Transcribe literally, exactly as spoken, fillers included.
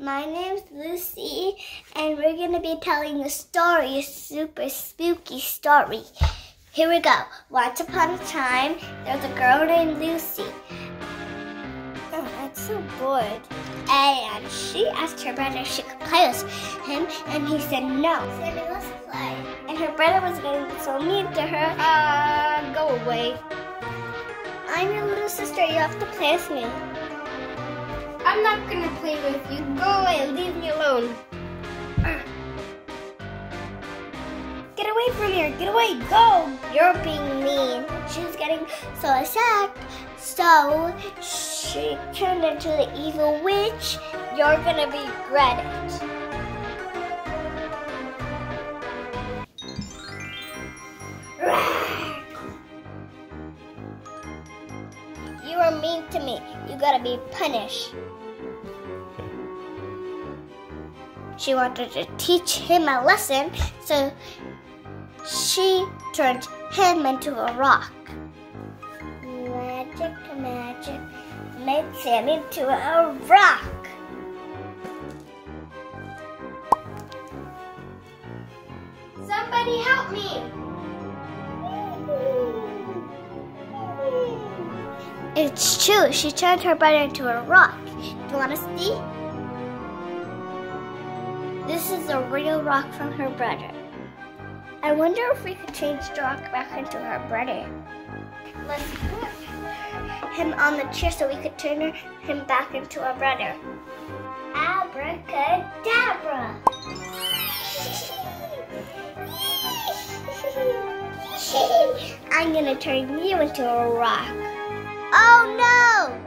My name's Lucy, and we're going to be telling a story, a super spooky story. Here we go. Once upon a time, there's a girl named Lucy. Oh, that's so bored. And she asked her brother if she could play with him, and he said no. So then let's play. And her brother was going to be so mean to her. Uh, go away. I'm your little sister. You have to play with me. I'm not gonna play with you. Go away, leave me alone. Get away from here, get away, go! You're being mean. She was getting so attacked, so she turned into the evil witch. You're gonna regret it. You were mean to me. You gotta be punished. She wanted to teach him a lesson, so she turned him into a rock. Magic, magic, makes him into a rock. Somebody help me! It's true, she turned her brother into a rock. Do you want to see? This is a real rock from her brother. I wonder if we could change the rock back into her brother. Let's put him on the chair so we could turn him back into a brother. Abracadabra! I'm gonna turn you into a rock. Oh no!